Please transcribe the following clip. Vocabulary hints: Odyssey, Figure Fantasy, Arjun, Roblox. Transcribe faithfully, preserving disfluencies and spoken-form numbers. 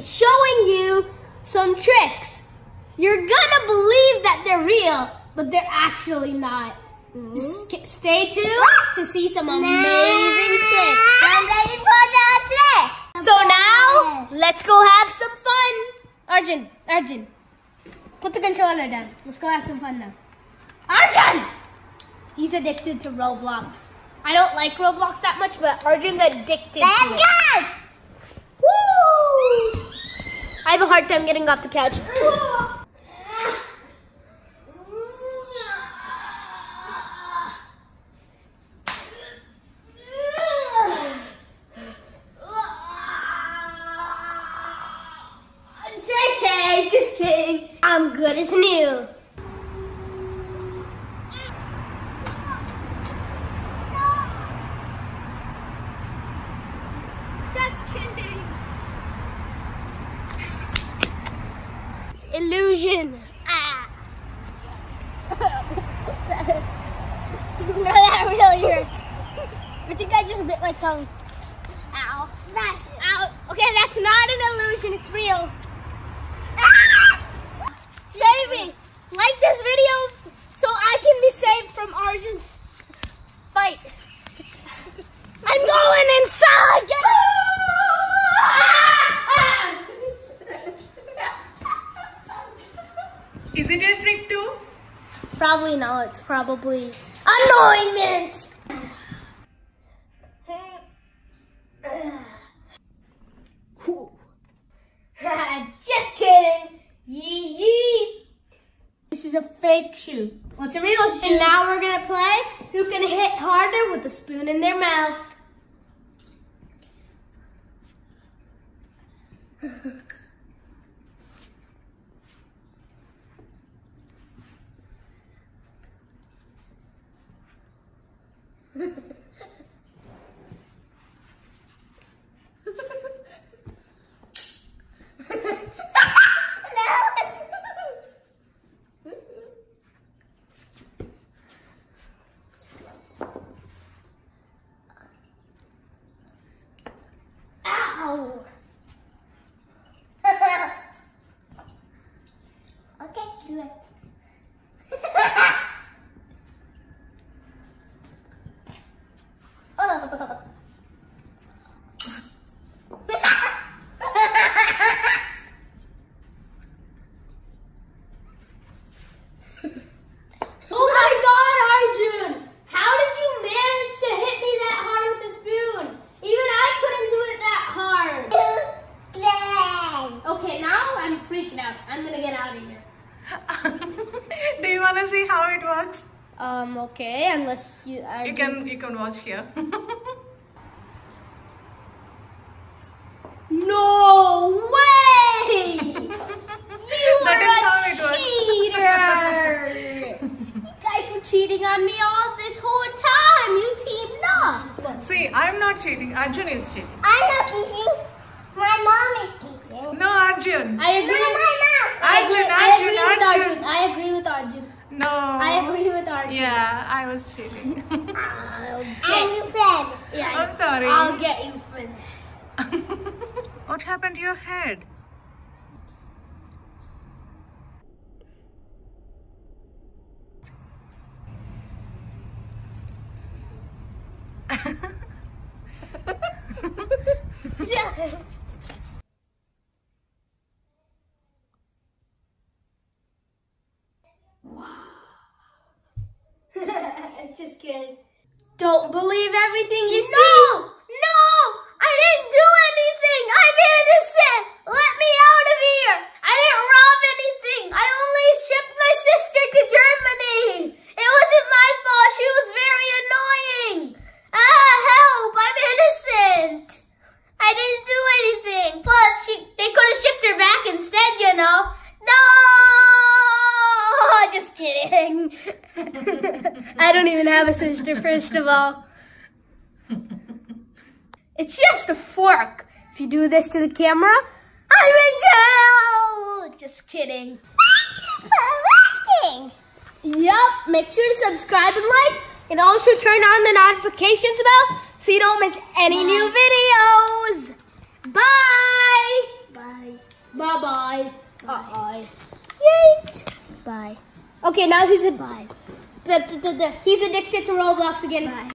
be showing you some tricks. You're gonna believe that they're real, but they're actually not. Mm-hmm. Just stay tuned to see some amazing nah. tricks. I'm ready for that trick. So now, let's go have some fun. Arjun, Arjun, put the controller down. Let's go have some fun now. Arjun! He's addicted to Roblox. I don't like Roblox that much, but Arjun's addicted Let's to it. Go! Woo! I have a hard time getting off the couch. J K, just kidding. I'm good as new. Illusion. Ah. No, that really hurts. I think I just bit my tongue. Ow. That's Ow. Okay, that's not an illusion. It's real. Ah! Save me. Like this video so I can be saved from Arjun's fight. I'm going inside. Get out. Is it a trick too? Probably not. It's probably annoyment. Just kidding. Yee yee. This is a fake shoe. Well, it's a real shoe. And now we're gonna play who can hit harder with a spoon in their mouth. Okay, do it. Do you want to see how it works? Um. Okay. Unless you. Are you can. You can watch here. No way! You that are is a how it cheater! You guys were cheating on me all this whole time. You teamed up. See, I'm not cheating. Arjun is cheating. I'm not cheating. My mom is cheating. No, Arjun. I agree. No, my mom. Arjun, I agree, Arjun, I agree Arjun. with Arjun. I agree with Arjun. No. I agree with Arjun. Yeah, I was cheating. I'll get you friend. Yeah, I'm sorry. I'll get you friend. What happened to your head? Yeah. Just kidding. Don't believe everything you no, see. No! No! I didn't do anything! I'm innocent! Let me out of here! I didn't rob anything! I only shipped my sister to Germany! It wasn't my fault! She was very annoying! Ah, help! I'm innocent! I didn't do anything! Plus, she, they could have shipped her back instead, you know? No! Just kidding. I don't even have a sister, first of all. It's just a fork. If you do this to the camera, I'm in jail. Just kidding. Thank you for watching. Yup. Make sure to subscribe and like, and also turn on the notifications bell so you don't miss any Bye. new videos. Bye. Bye. Bye-bye. Bye. Yeet. Bye. Okay, now he's a... Bye. The, the, the, the, he's addicted to Roblox again. Bye.